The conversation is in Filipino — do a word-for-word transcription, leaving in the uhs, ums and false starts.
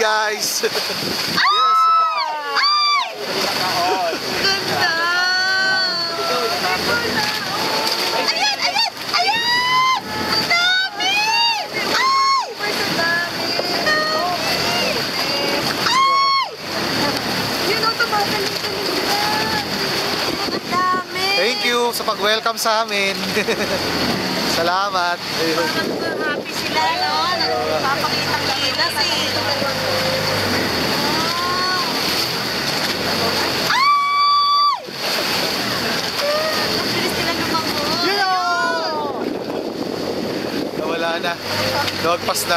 guys. Yes. Ay! Ganda! Ayan! Ayan! Ayan! Ang dami! Ay! Ang dami! Ang dami! Ay! Yun ang tumagalitan nila. Ang dami! Thank you sa pag-welcome sa amin. Salamat. Parang happy sila, no? Nagpapakitang kanila sa ito. Nawala na. Dog pass na.